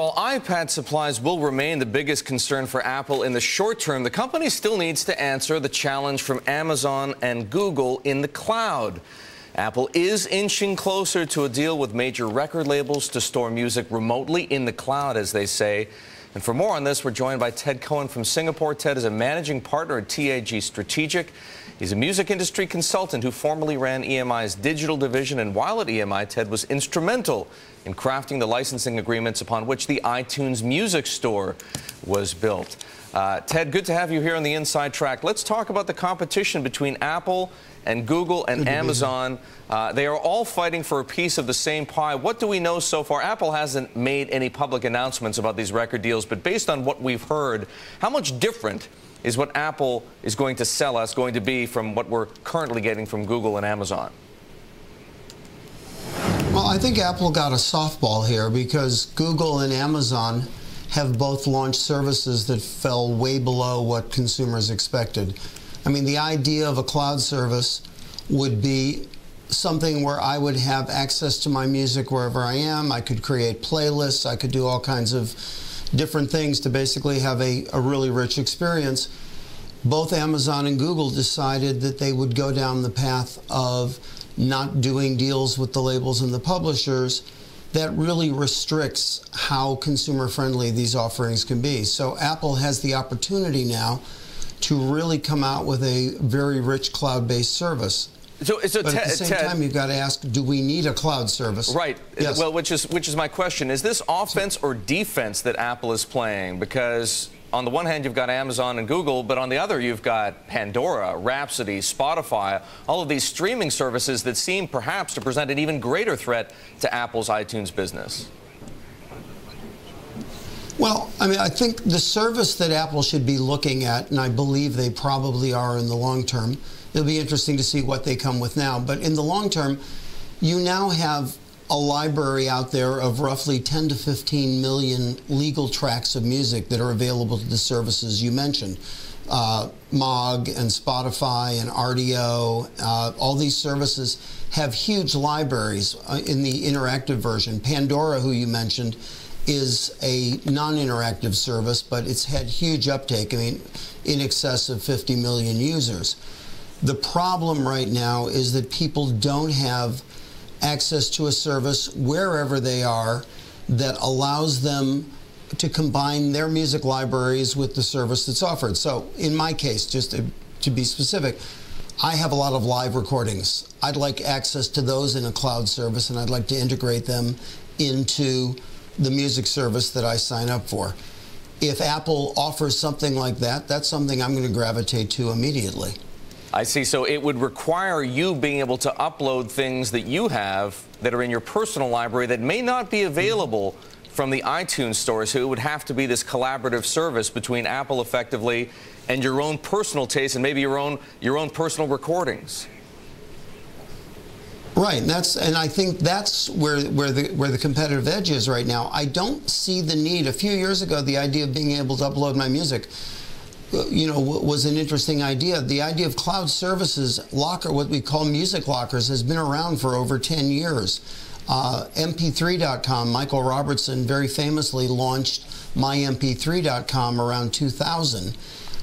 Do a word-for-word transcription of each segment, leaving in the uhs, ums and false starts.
While iPad supplies will remain the biggest concern for Apple in the short term, the company still needs to answer the challenge from Amazon and Google in the cloud. Apple is inching closer to a deal with major record labels to store music remotely in the cloud, as they say. And for more on this, we're joined by Ted Cohen from Singapore. Ted is a managing partner at T A G Strategic. He's a music industry consultant who formerly ran E M I's digital division, and while at E M I, Ted was instrumental in crafting the licensing agreements upon which the iTunes Music Store was built. Uh, Ted, good to have you here on the Inside Track. Let's talk about the competition between Apple and Google and Amazon. Uh, they are all fighting for a piece of the same pie. What do we know so far? Apple hasn't made any public announcements about these record deals, but based on what we've heard, how much different is what Apple is going to sell us going to be from what we're currently getting from Google and Amazon? Well, I think Apple got a softball here because Google and Amazon have both launched services that fell way below what consumers expected. I mean, the idea of a cloud service would be something where I would have access to my music wherever I am. I could create playlists. I could do all kinds of different things to basically have a, a really rich experience. Both Amazon and Google decided that they would go down the path of not doing deals with the labels and the publishers. That really restricts how consumer-friendly these offerings can be. So Apple has the opportunity now to really come out with a very rich cloud-based service. So, so but at the same time, you've got to ask, do we need a cloud service? Right. Yes. Well, which is, which is my question. Is this offense or defense that Apple is playing? Because on the one hand, you've got Amazon and Google, but on the other, you've got Pandora, Rhapsody, Spotify, all of these streaming services that seem perhaps to present an even greater threat to Apple's iTunes business. Well, I mean, I think the service that Apple should be looking at, and I believe they probably are in the long term, it'll be interesting to see what they come with now, but in the long term, you now have a library out there of roughly ten to fifteen million legal tracks of music that are available to the services you mentioned. Uh, Mog and Spotify and R D O, uh, all these services have huge libraries in the interactive version. Pandora, who you mentioned, is a non-interactive service, but it's had huge uptake, I mean, in excess of fifty million users. The problem right now is that people don't have access to a service wherever they are that allows them to combine their music libraries with the service that's offered. So in my case, just to, to be specific, I have a lot of live recordings. I'd like access to those in a cloud service, and I'd like to integrate them into the music service that I sign up for. If Apple offers something like that, that's something I'm going to gravitate to immediately. I see. So it would require you being able to upload things that you have that are in your personal library that may not be available from the iTunes store. So it would have to be this collaborative service between Apple effectively and your own personal taste and maybe your own your own personal recordings. Right. And that's and I think that's where where the where the competitive edge is right now. I don't see the need. A few years ago, the idea of being able to upload my music, you know, was an interesting idea. The idea of cloud services, locker, what we call music lockers, has been around for over ten years. Uh, M P three dot com, Michael Robertson very famously launched My M P three dot com around two thousand,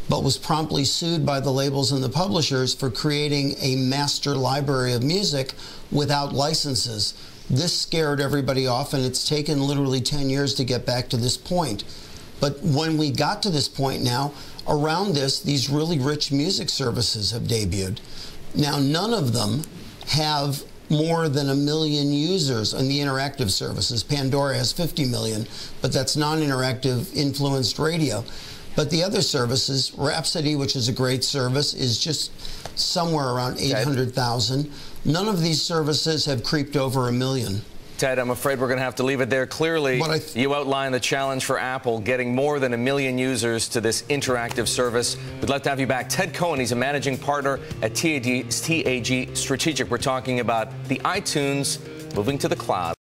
but was promptly sued by the labels and the publishers for creating a master library of music without licenses. This scared everybody off, and it's taken literally ten years to get back to this point. But when we got to this point now, around this, these really rich music services have debuted. Now, none of them have more than a million users in the interactive services. Pandora has fifty million, but that's non-interactive influenced radio. But the other services, Rhapsody, which is a great service, is just somewhere around eight hundred thousand. None of these services have creeped over a million. Ted, I'm afraid we're going to have to leave it there. Clearly, you outline the challenge for Apple, getting more than a million users to this interactive service. We'd love to have you back. Ted Cohen, he's a managing partner at T A G Strategic. We're talking about the iTunes moving to the cloud.